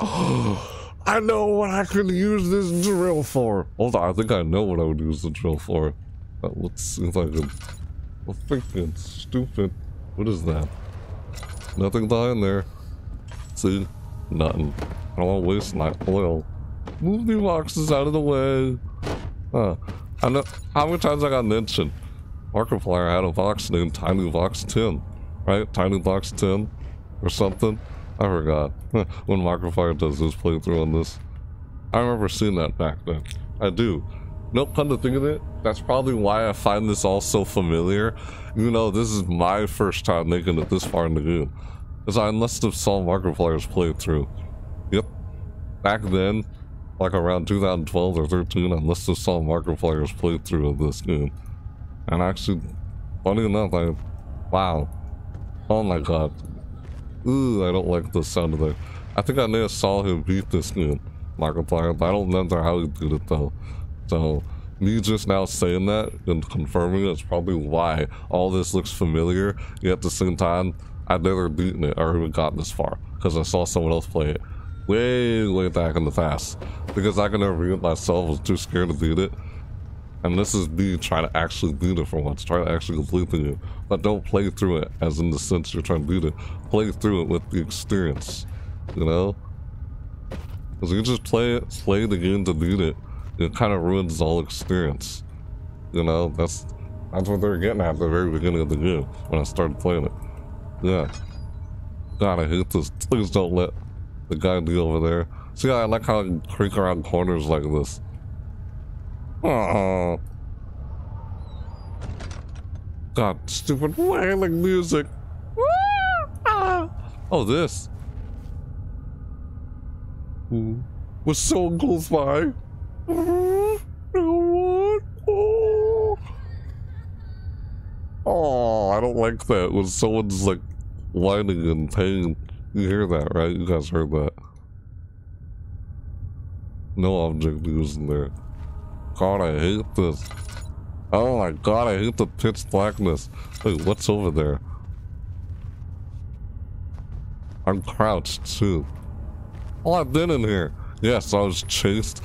Oh! I know what I could use this drill for! Hold on, I think I know what I would use the drill for. Let's see if I can... I'm thinking, stupid. What is that? Nothing behind there. See? Nothing. I don't want to waste my oil. Move the boxes out of the way. Huh. I know how many times I got mentioned. Markiplier had a box named Tiny Box 10. Right? Tiny Box 10 or something. I forgot. When Markiplier does this playthrough on this. I remember seeing that back then. I do. Nope, come to think of it, that's probably why I find this all so familiar. You know, this is my first time making it this far in the game. Because I must have saw Markiplier's playthrough. Yep. Back then, like around 2012 or 13, I must have saw Markiplier's playthrough of this game. And actually, funny enough, wow. Oh my god. Ooh, I don't like the sound of that. I think I may have saw him beat this game, Markiplier, but I don't remember how he did it though. So, me just now saying that and confirming it's probably why all this looks familiar, yet at the same time, I've never beaten it or even gotten this far, because I saw someone else play it way, way back in the past. Because I could never beat it myself, I was too scared to beat it. And this is me trying to actually beat it for once, trying to actually complete the game. But don't play through it, as in the sense you're trying to beat it. Play through it with the experience, you know? Because you just play the game to beat it. It kind of ruins the whole experience, you know. That's what they were getting at the very beginning of the game when I started playing it. Yeah. God, I hate this. Please don't let the guy be over there. See, I like how I can creak around corners like this. Oh. God, stupid wailing music. Oh, this was so close by. Oh, I don't like that when someone's like whining in pain. You hear that, right? You guys heard that. No object using there. God, I hate this. Oh my god, I hate the pitch blackness. Wait, what's over there? I'm crouched too. Oh, I've been in here. Yes, I was chased.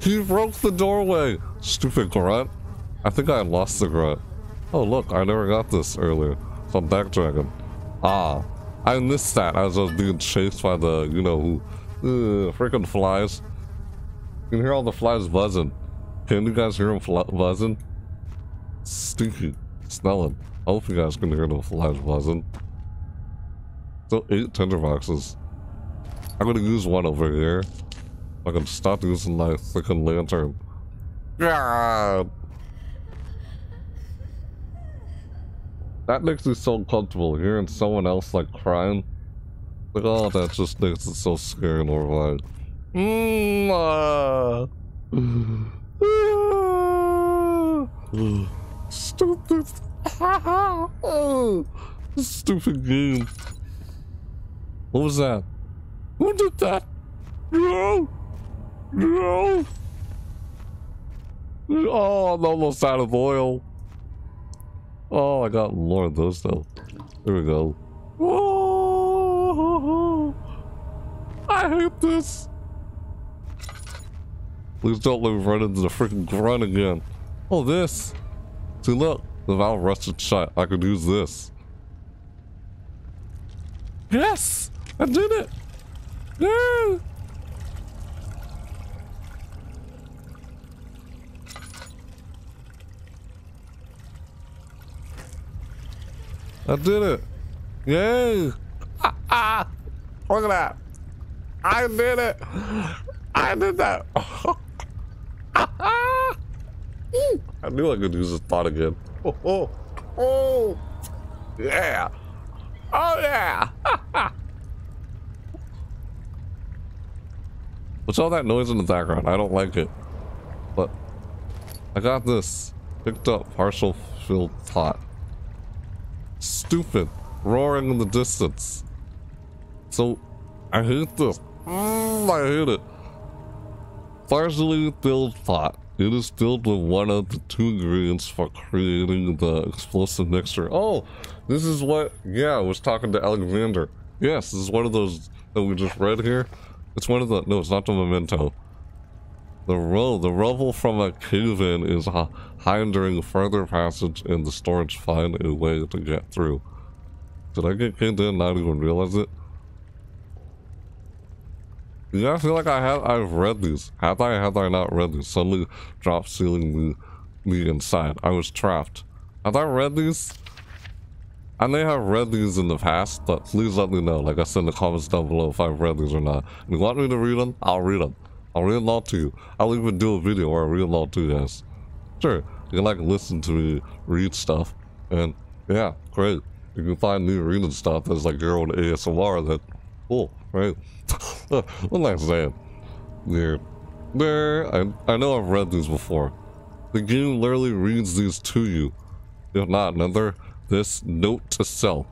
He broke the doorway! Stupid grunt. I think I lost the grunt. Oh look, I never got this earlier. So I'm backtracking. Ah, I missed that as I was being chased by the, you know who, freaking flies. You can hear all the flies buzzing. Can you guys hear them buzzing? Stinky, smelling. I hope you guys can hear the flies buzzing. Still 8 tinderboxes. I'm gonna use one over here. I can stop using my freaking lantern. That makes me so uncomfortable, hearing someone else like crying. Like, oh, that just makes it so scary and horrifying. Stupid. Stupid game. What was that? Who did that? No! No! Oh, I'm almost out of oil. Oh, I got more of those though. There we go. Oh, I hate this. Please don't let me run into the freaking grunt again. Oh, this. See, look. Without rusted shot, I could use this. Yes! I did it! Yeah! I did it! Yay! Look at that! I did it! I did that! I knew I could use this pot again. Oh, oh, oh! Yeah! Oh yeah! What's all that noise in the background? I don't like it. But I got this. Picked up partial filled pot. Stupid. Roaring in the distance. So I hate this. I hate it. Partially filled pot. It is filled with one of the two ingredients for creating the explosive mixture. Oh, this is what, yeah, I was talking to Alexander. Yes, this is one of those that we just read here. It's one of the, no, it's not the memento. The rubble from a cave-in is hindering further passage and the storage find a way to get through. Did I get caved in and not even realize it? Yeah, I feel like I've read these. Have I not read these? Suddenly drop sealing me inside. I was trapped. Have I read these? I may have read these in the past, but please let me know, like I said in the comments down below, if I've read these or not. If you want me to read them, I'll read them. I'll read them all to you. I'll even do a video where I read them all to you guys. Sure, you can like listen to me read stuff, and yeah, great. You can find me reading stuff that's like your own ASMR, that cool, right? What am I saying? There. I know I've read these before. The game literally reads these to you. If not, another this note to self.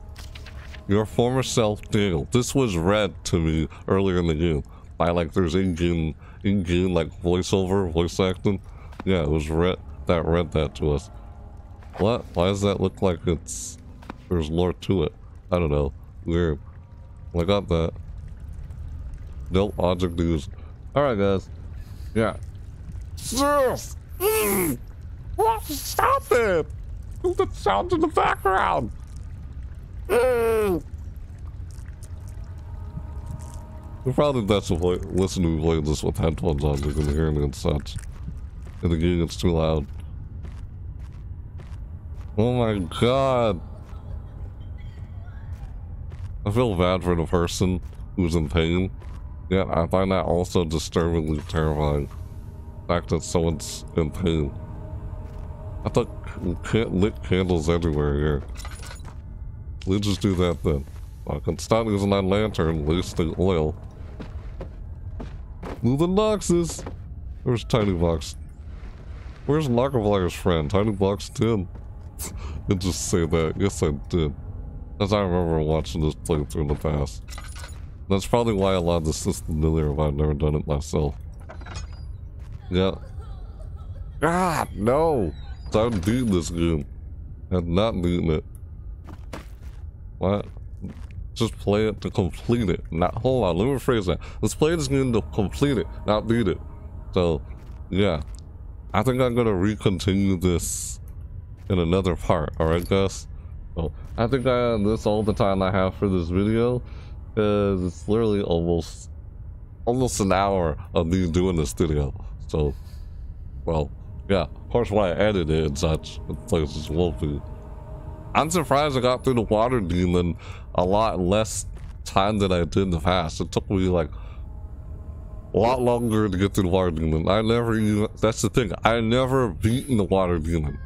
Your former self, Daniel. This was read to me earlier in the game. By like there's in-game like voiceover, voice acting. Yeah, it was read that to us. What? Why does that look like it's there's lore to it? I don't know. Weird. I got that. No object news. Alright guys. Yeah. Stop it! Look at the sounds in the background. You're probably best to play, listen to me playing this with headphones on, so you can hear me and such. And again, it's too loud. Oh my god. I feel bad for the person who's in pain. Yeah, I find that also disturbingly terrifying. The fact that someone's in pain. I thought you can't lit candles everywhere here. We'll just do that then. I can stop using that lantern, wasting oil. Move the boxes! Where's Tiny Box? Where's Markiplier's friend? Tiny Box 10. I just say that. Yes, I did. As I remember watching this playthrough in the past. That's probably why I allowed the system earlier if I've never done it myself. Yeah. God, no! So I've beaten this game. I've not beaten it. What? Just play it to complete it. Not, hold on, let me rephrase that. Let's play this game to complete it, not beat it. So, yeah. I think I'm gonna recontinue this in another part, alright guys? So, I think I have this all the time I have for this video. Because it's literally almost an hour of me doing this video. So, well, yeah, of course when I edit it and such, the places won't be. I'm surprised I got through the water demon a lot less time than I did in the past. It took me like a lot longer to get to the water demon. I never even, that's the thing, I never beaten the water demon.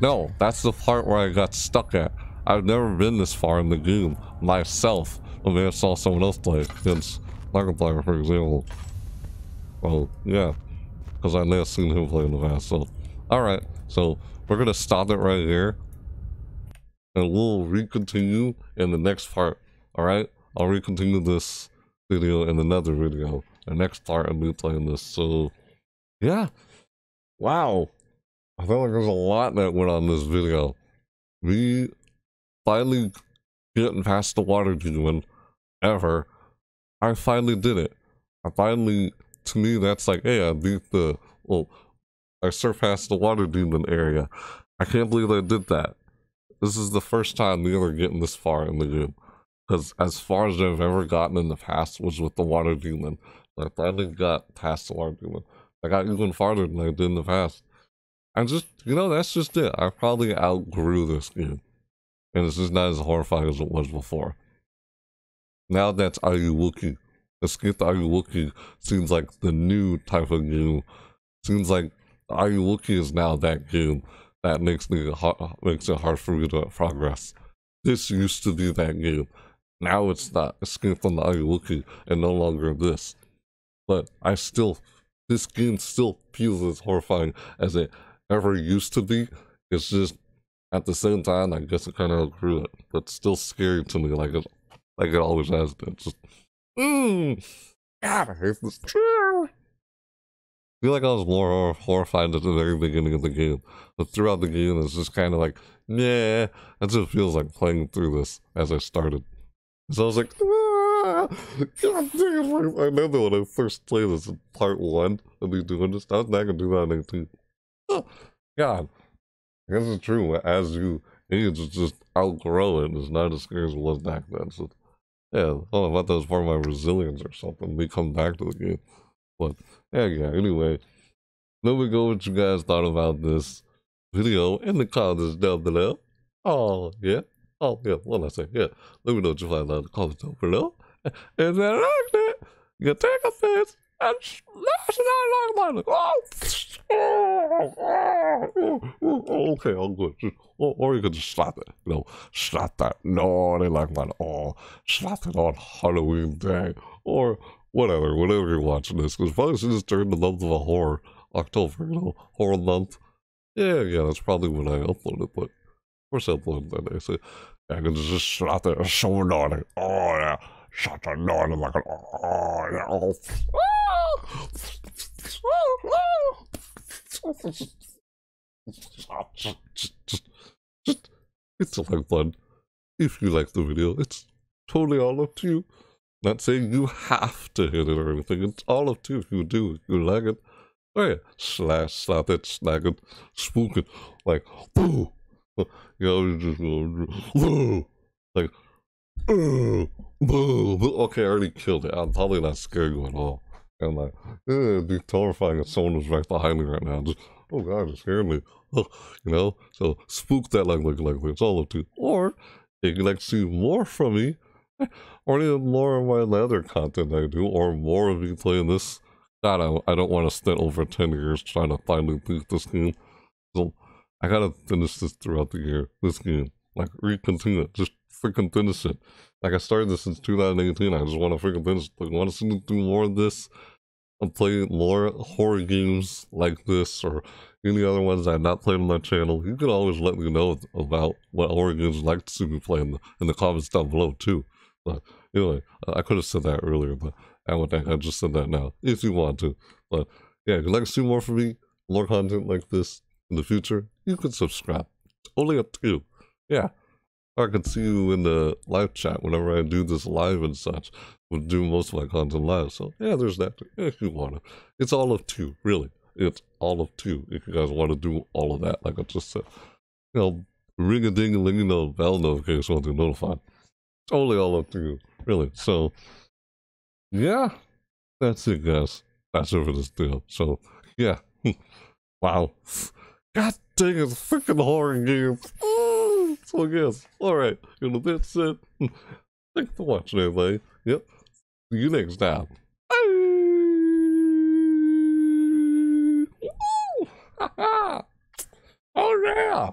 No, that's the part where I got stuck at. I've never been this far in the game myself. I mean, I saw someone else play against Markiplier, for example. Well, yeah, because I may have seen him play in the past. So, all right, so we're gonna stop it right here, and we'll recontinue in the next part. All right, I'll recontinue this video in another video. The next part I'll be playing this. So, yeah, wow. I feel like there's a lot that went on this video. We finally getting past the water demon ever. I finally did it. I finally, to me, that's like, hey, I beat the, well, I surpassed the water demon area. I can't believe I did that. This is the first time we ever getting this far in the game. Because as far as I've ever gotten in the past was with the water demon. I finally got past the water demon. I got even farther than I did in the past. I just, you know, that's just it. I probably outgrew this game. And it's just not as horrifying as it was before. Now that's Ayuwoki. Escape the Ayuwoki seems like the new type of game. Seems like Ayuwoki is now that game that makes it hard for me to progress. This used to be that game. Now it's not. Escape from the Ayuwoki and no longer this. But I still, this game still feels as horrifying as it ever used to be. It's just at the same time, I guess I kind of outgrew it, but it's still scary to me, like it always has been. Just, God, I hate this. I feel like I was more horrified at the very beginning of the game, but throughout the game, it's just kind of like, yeah, it just feels like playing through this as I started. So I was like, God damn, I remember when I first played this in part one of me doing this. I was not gonna do that in 18. Oh, God. This is true. As you age, it's just outgrow it. It's not as scary as it was back then. So, yeah, I don't know about that was part of my resilience or something. We come back to the game. But, yeah, anyway. Let me know what you guys thought about this video in the comments down below. Oh, yeah. Oh, yeah. What did I say? Yeah. Let me know what you find out in the comments down below. And if you liked it, you take a face and smash it out like that. Okay, I'm good. Or you can just slap it. You know, slap that. No, they like that. Oh, slap it on Halloween Day. Or whatever, whenever you're watching this. Because probably should just turn the month of a horror. October, you know, horror month. Yeah, that's probably when I upload it. But, of course, I upload that day. So, yeah, I can just slap it. It's so naughty. Oh, yeah. Slap that naughty like an. Oh, yeah. Oh, oh. It's a like fun. If you like the video, it's totally all up to you. Not saying you have to hit it or anything. It's all up to you if you do. If you like it, oh yeah, slash, slap it, snag it, spook it, like, boo. You know, just go, boo. Like, boo, boo. Okay, I already killed it. I'm probably not scared you at all. And like, it'd be terrifying if someone was right behind me right now. Just, oh God, it's scared me. Oh, you know, so spook that like it's all up to you. Or if you like to see more from me, or even more of my other content I do, or more of me playing this. God, I don't want to spend over 10 years trying to finally beat this game. So I gotta finish this throughout the year. This game, like, recontinue it. Just freaking finish it. Like, I started this since 2018. I just want to freaking finish it. Like, I want to see me do more of this. I'm playing more horror games like this or any other ones I've not played on my channel. You can always let me know about what horror games you'd like to see me play in the comments down below too. But anyway, I could have said that earlier, but I just said that now if you want to. But yeah, if you'd like to see more from me, more content like this in the future, you can subscribe. It's only up to you. Yeah. I can see you in the live chat whenever I do this live and such. Would do most of my content live. So yeah, there's that if you want to. It's all up to you, really. It's all up to you if you guys want to do all of that, like I just said. You know, ring a ding a ling, you know, bell notification won't be notified. It's only all up to you, really. So yeah, that's it, guys. That's it for this deal. So yeah, wow, god dang it, freaking horror game. So yes, alright, you know, that's it. Thanks for watching, everybody. Yep, see you next time. Bye! Oh yeah.